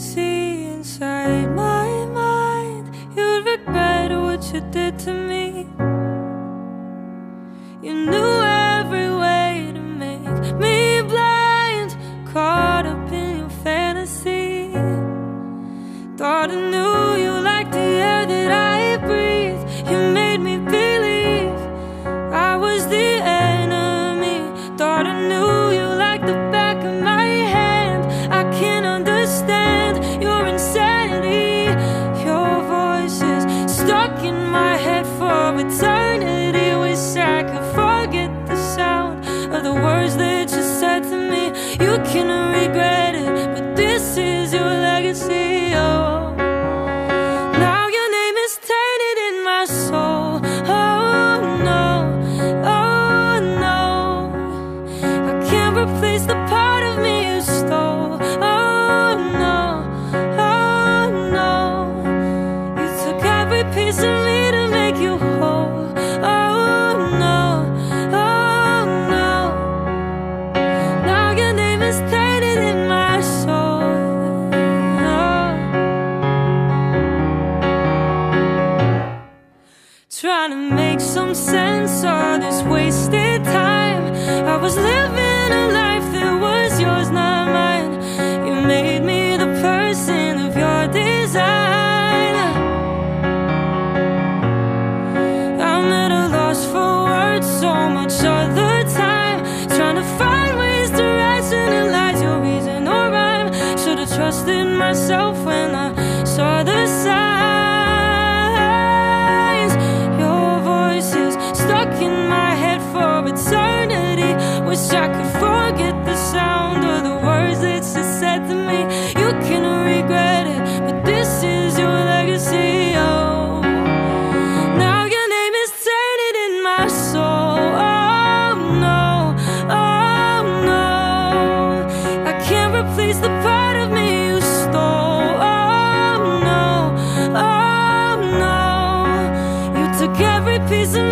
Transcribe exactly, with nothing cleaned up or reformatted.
could see inside my mind, you'd regret what you did to me. You knew every way to make me blind, caught up in your fantasy. Thought I knew you like the air that I breathe. You made me believe I was the enemy. Thought I knew you like the back of my hand. I can't understand your insanity. Your voice is stuck in my head for eternity. Wish I could forget the sound of the words that you said to me. You can regret it, but this is your legacy. Oh, trying to make some sense of this wasted time. I was living a life that was yours, not mine. You made me the person of your design. I'm at a loss for words so much of the time, trying to find ways to rationalize your reason or rhyme. Should've trusted myself when I saw the sign. In my head for eternity. Wish I could forget the sound of the words that you said to me. You can regret it, but this is your legacy. Oh, now your name is tainted in my soul. Oh no, oh no, I can't replace the part of me you stole. Oh no, oh no, you took every piece of me.